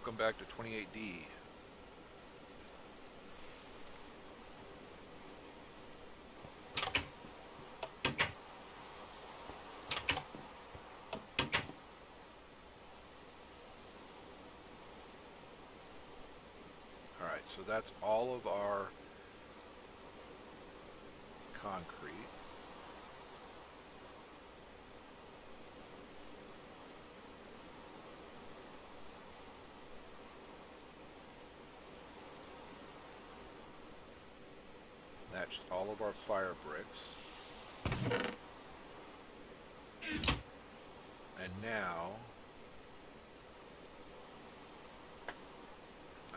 Welcome back to 28D. Alright, so that's all of our concrete. That's all of our fire bricks. And now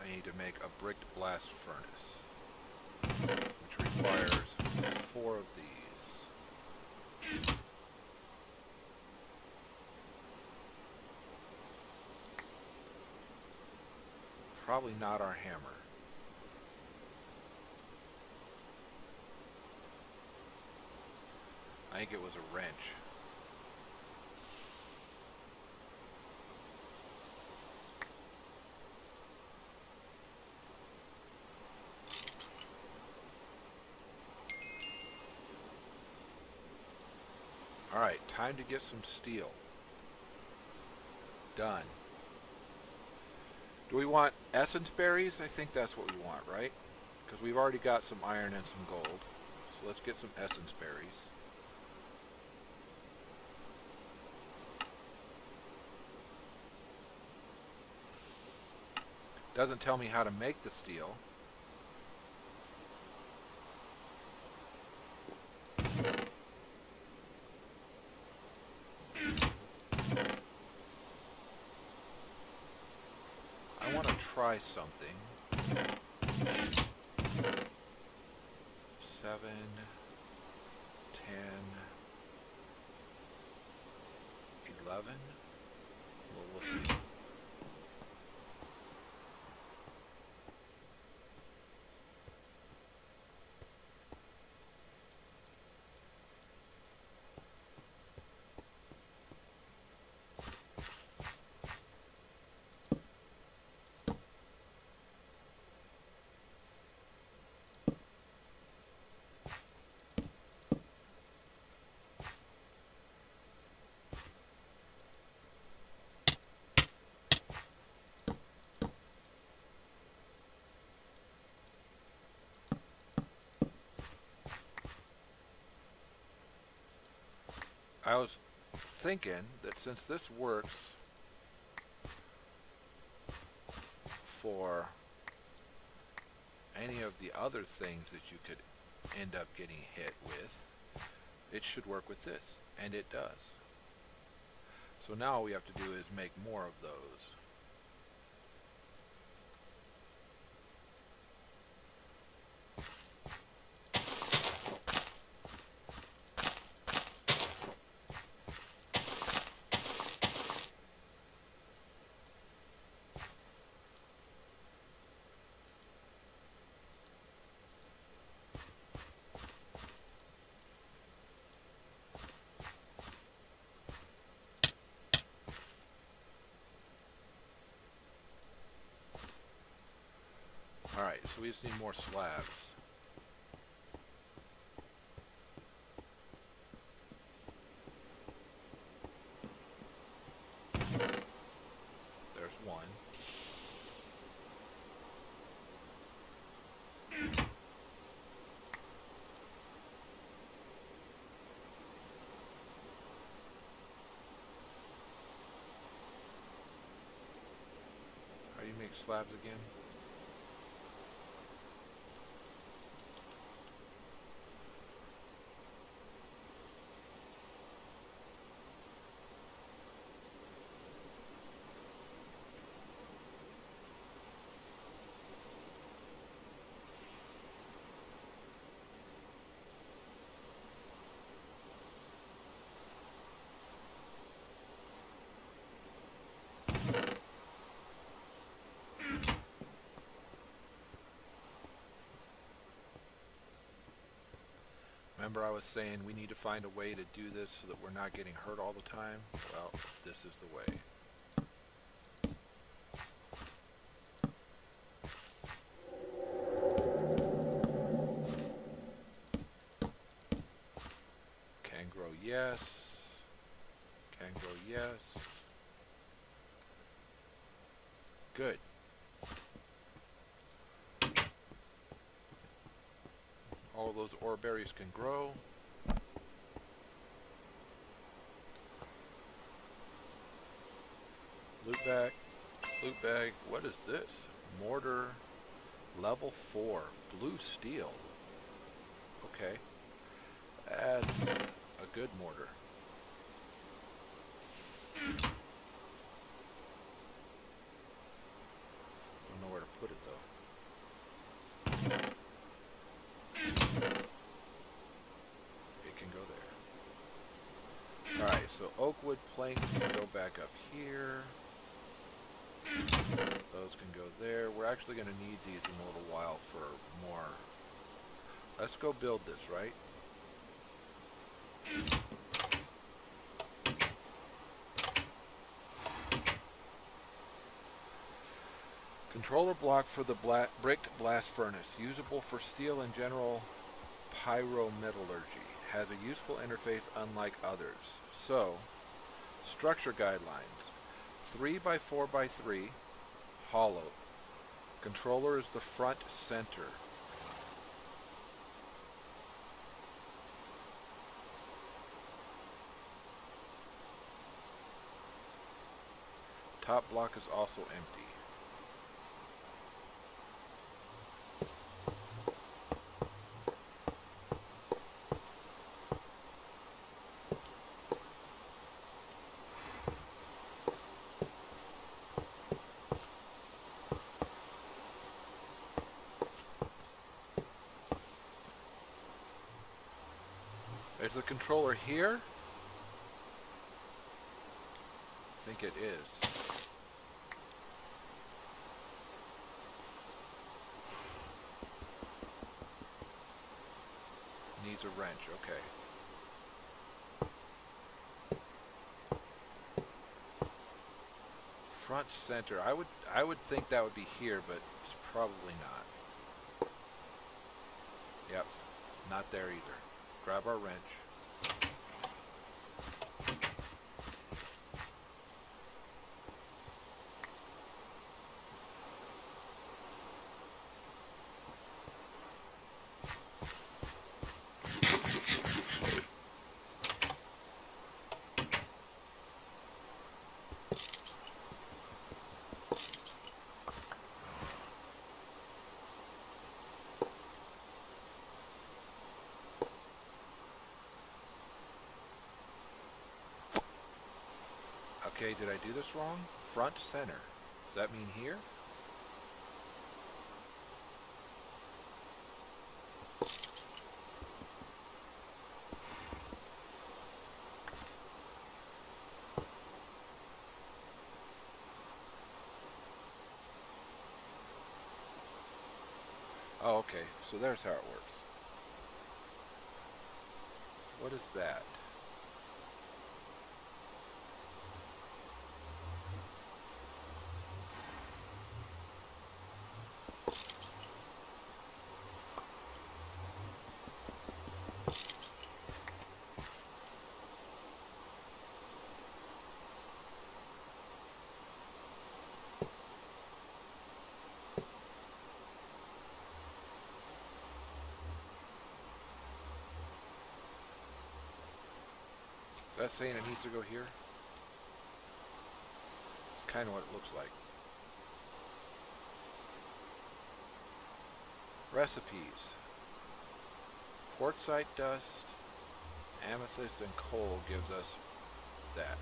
I need to make a brick blast furnace, which requires 4 of these. Probably not our hammer. I think it was a wrench. All right, time to get some steel done. Do we want essence berries? I think that's what we want, right? Because we've already got some iron and some gold. So let's get some essence berries. Doesn't tell me how to make the steel. I want to try something. 7, 10, 11. We'll see. I was thinking that since this works for any of the other things that you could end up getting hit with, it should work with this, and it does. So now all we have to do is make more of those. Alright, so we just need more slabs. There's one. How do you make slabs again? Remember I was saying we need to find a way to do this so that we're not getting hurt all the time? Well, this is the way. yes. Can go yes. Good. All those ore berries can grow. Loot bag. Loot bag. What is this? Mortar. Level 4. Blue steel. Okay. That's a good mortar. Don't know where to put it though. It can go there. Alright, so oakwood planks can go back up here. Those can go there. We're actually going to need these in a little while for more. Let's go build this, right? Controller block for the brick blast furnace. Usable for steel and general pyrometallurgy. Has a useful interface unlike others. So, structure guidelines. 3 by 4 by 3, hollow. Controller is the front center. Top block is also empty. Is the controller here? I think it is. Needs a wrench, okay. Front center. I would think that would be here, but it's probably not. Yep, not there either. Grab our wrench. Okay, did I do this wrong? Front center. Does that mean here? Oh, okay. So there's how it works. What is that? That's saying it needs to go here? It's kind of what it looks like. Recipes. Quartzite dust, amethyst, and coal gives us that.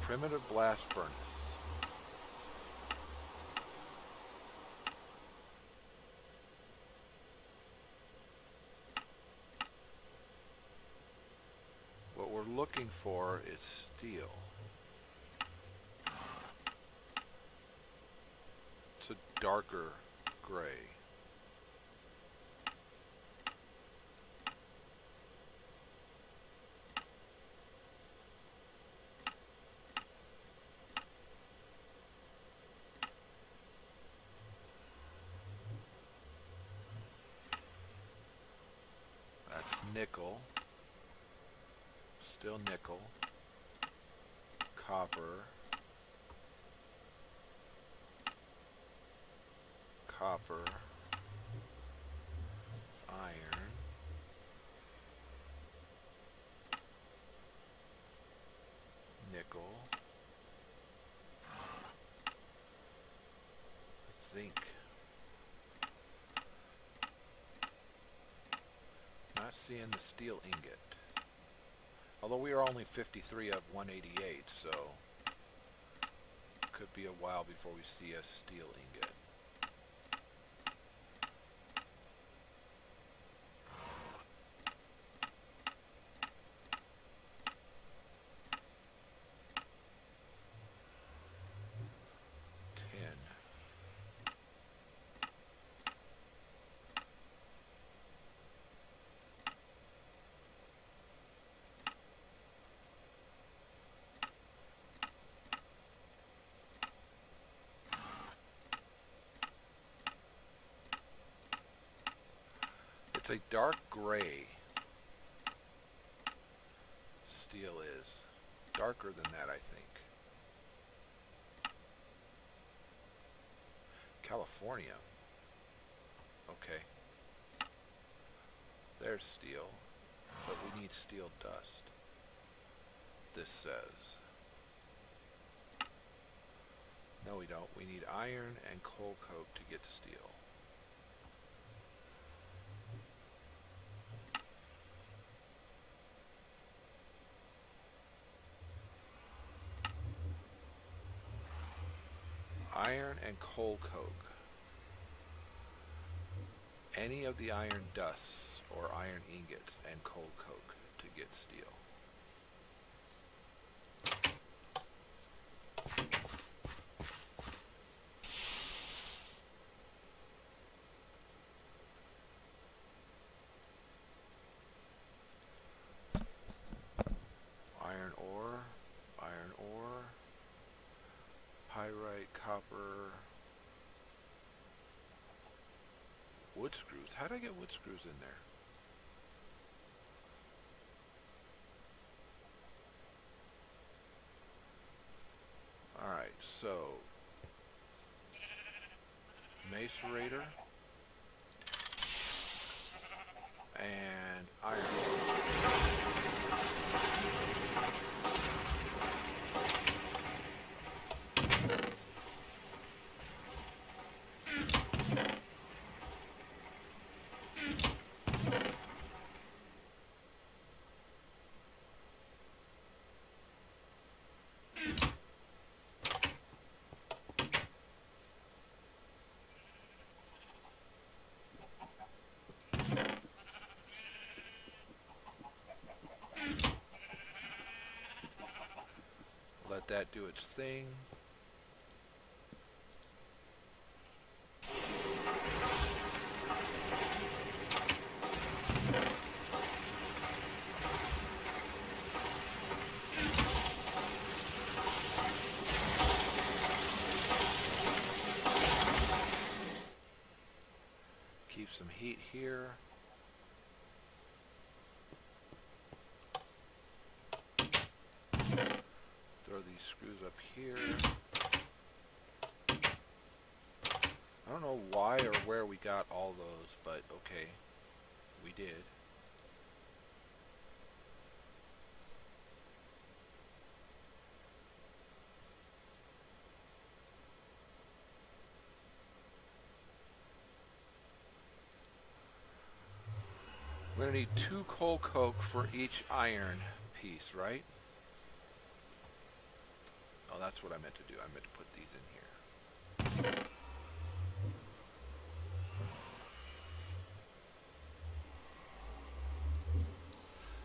Primitive blast furnace. What we're looking for is steel. It's a darker gray. nickel, still nickel, copper, iron, nickel, zinc. Not seeing the steel ingot. Although we are only 53 of 188, so it could be a while before we see a steel ingot. It's a dark gray, steel is. Darker than that, I think. California. Okay. There's steel, but we need steel dust. This says. No, we don't. We need iron and coal coke to get steel. Iron and coal coke. Any of the iron dusts or iron ingots and coal coke to get steel. Copper, wood screws. How did I get wood screws in there? All right, so macerator and iron. Let that do its thing. Keep some heat here. Throw these screws up here. I don't know why or where we got all those, but okay, we did. We're going to need 2 coal coke for each iron piece, right? Oh, that's what I meant to do. I meant to put these in here.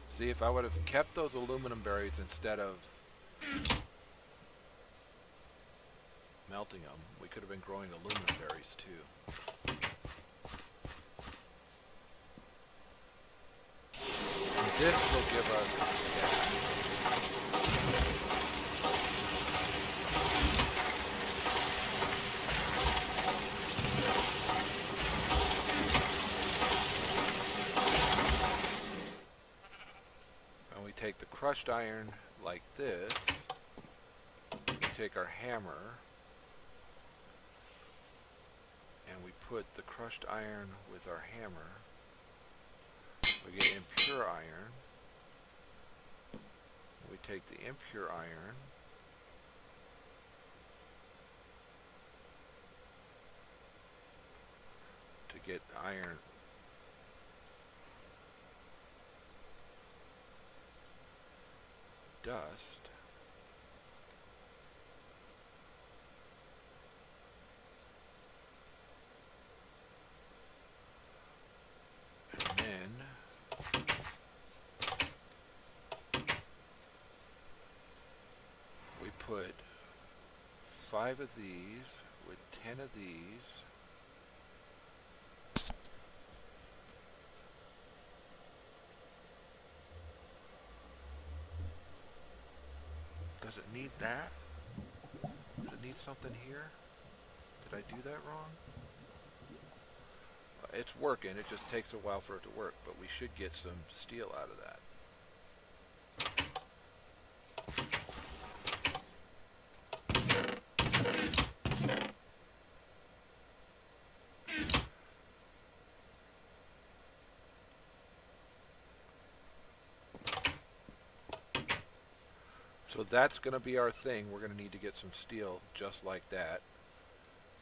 See, if I would have kept those aluminum berries instead of melting them, we could have been growing aluminum berries too. And this will give us... crushed iron like this, we take our hammer and we put the crushed iron with our hammer. We get impure iron. We take the impure iron to get iron. Dust. And then we put 5 of these with 10 of these. Does it need that? Does it need something here? Did I do that wrong? It's working. It just takes a while for it to work, but we should get some steel out of that. So that's going to be our thing. We're going to need to get some steel just like that.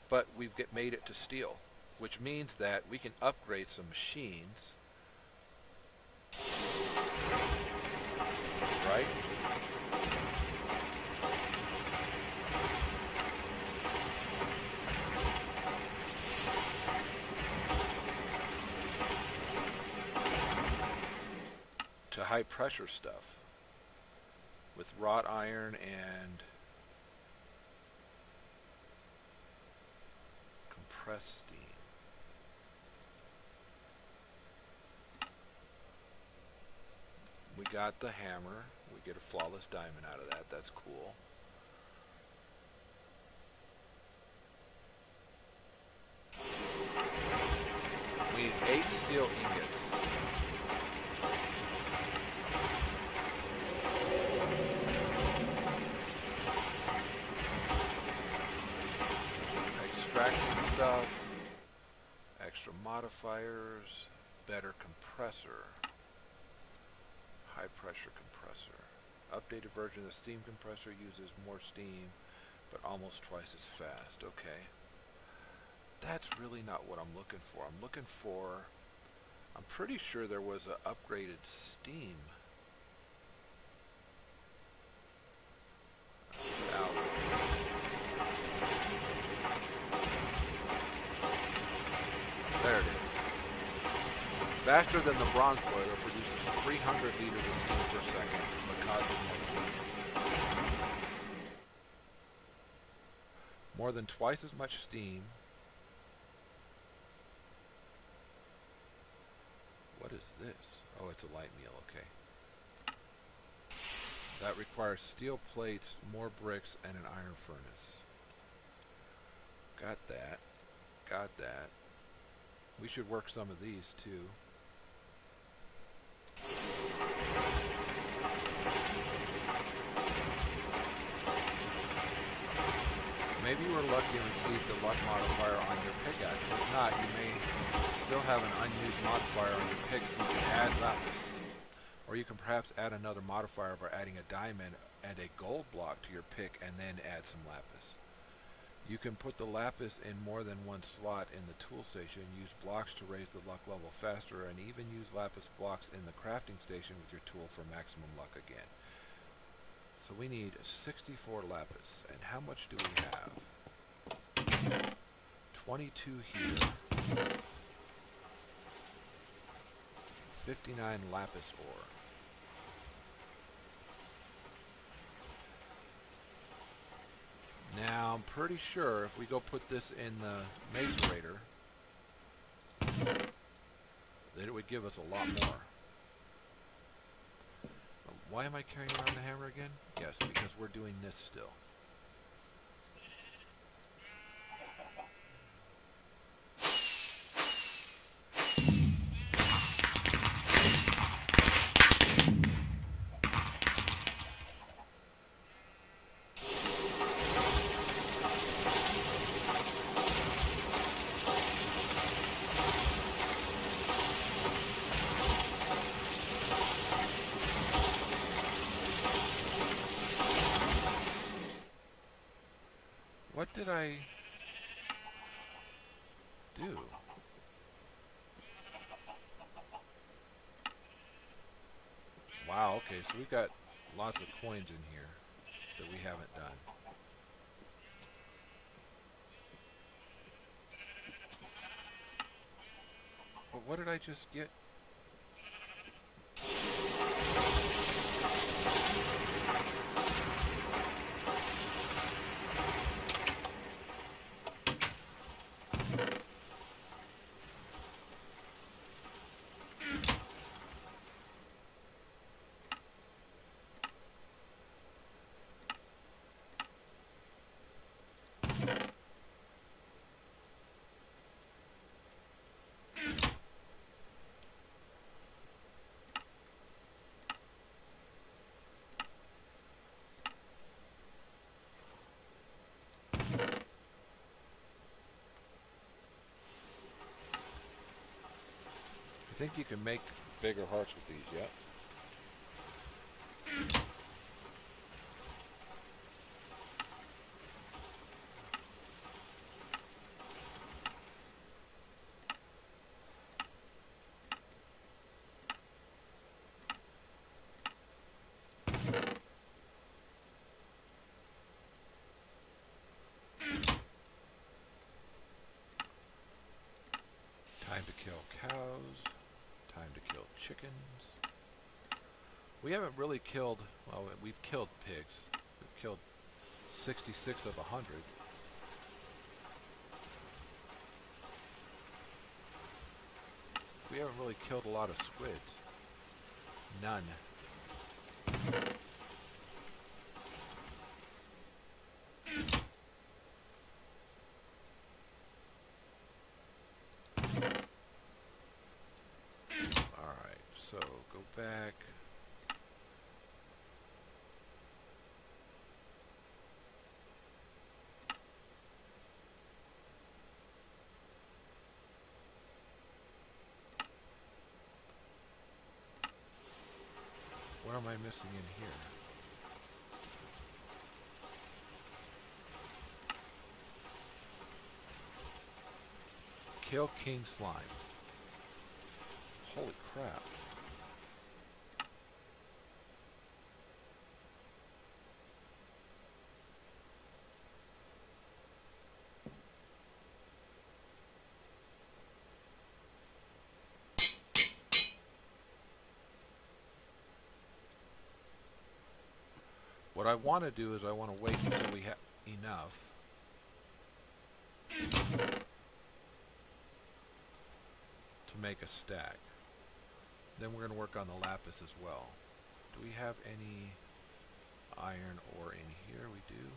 But we've made it to steel, which means that we can upgrade some machines. Right? To high pressure stuff. With wrought iron and compressed steam. We got the hammer. We get a flawless diamond out of that. That's cool. We need 8 steel ingots. Stuff, extra modifiers, better compressor, high pressure compressor. Updated version of the steam compressor uses more steam, but almost twice as fast. Okay. That's really not what I'm looking for. I'm looking for, I'm pretty sure there was an upgraded steam. Faster than the bronze boiler produces 300 liters of steam per second because of more pollution. More than twice as much steam. What is this? Oh, it's a light meal, okay. That requires steel plates, more bricks, and an iron furnace. Got that. Got that. We should work some of these too. Maybe you were lucky and received the luck modifier on your pickaxe. If not, you may still have an unused modifier on your pick, so you can add lapis. Or you can perhaps add another modifier by adding a diamond and a gold block to your pick and then add some lapis. You can put the lapis in more than one slot in the tool station, use blocks to raise the luck level faster, and even use lapis blocks in the crafting station with your tool for maximum luck again. So we need 64 lapis, and how much do we have? 22 here. 59 lapis ore. Now, I'm pretty sure if we go put this in the macerator, that it would give us a lot more. Why am I carrying around the hammer again? Yes, because we're doing this still. What did I do? Wow, okay, so we've got lots of coins in here that we haven't done. But what did I just get? I think you can make bigger hearts with these, yep. Time to kill cows. Time to kill chickens. We haven't really killed, well, we've killed pigs. We've killed 66 of 100. We haven't really killed a lot of squids. None. Back. What am I missing in here? Kill King Slime. Holy crap. What I want to do is I want to wait until we have enough. To make a stack. Then we're going to work on the lapis as well. Do we have any iron ore in here? We do.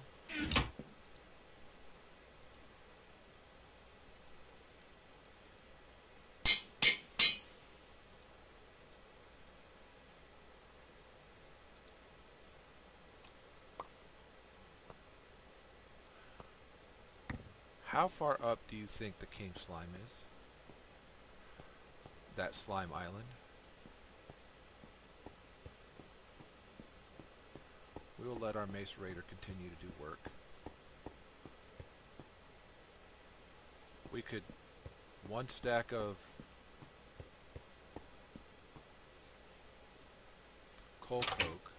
How far up do you think the King Slime is? That slime island? We will let our macerator continue to do work. We could... one stack of... coal coke.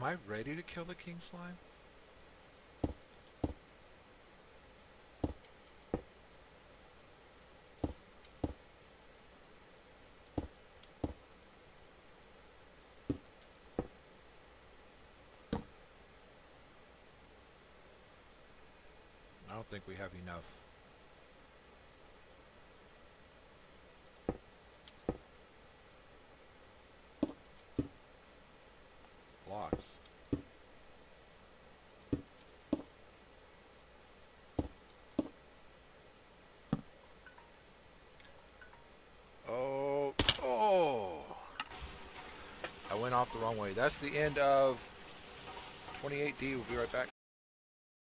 Am I ready to kill the King Slime? I don't think we have enough. Off the wrong way. That's the end of 28D. We'll be right back.